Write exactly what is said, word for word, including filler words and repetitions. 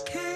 okay.